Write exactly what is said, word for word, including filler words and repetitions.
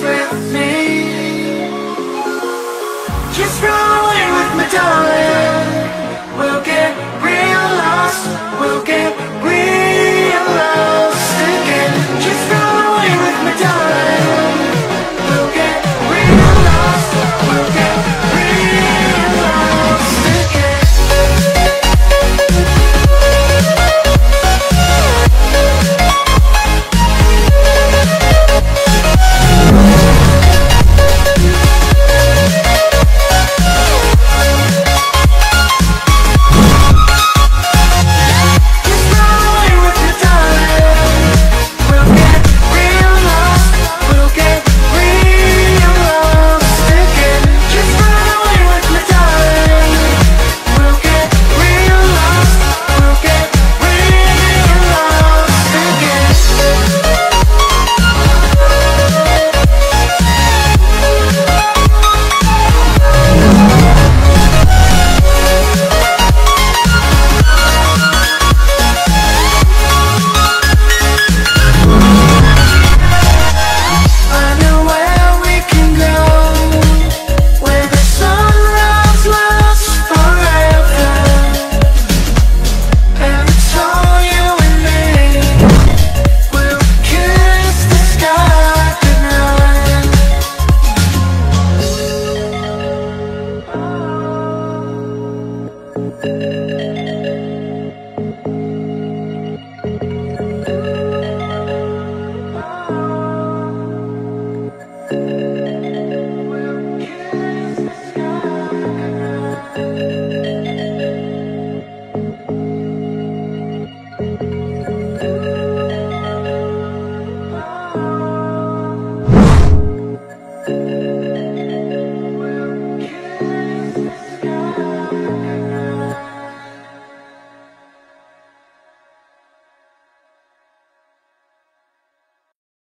With me.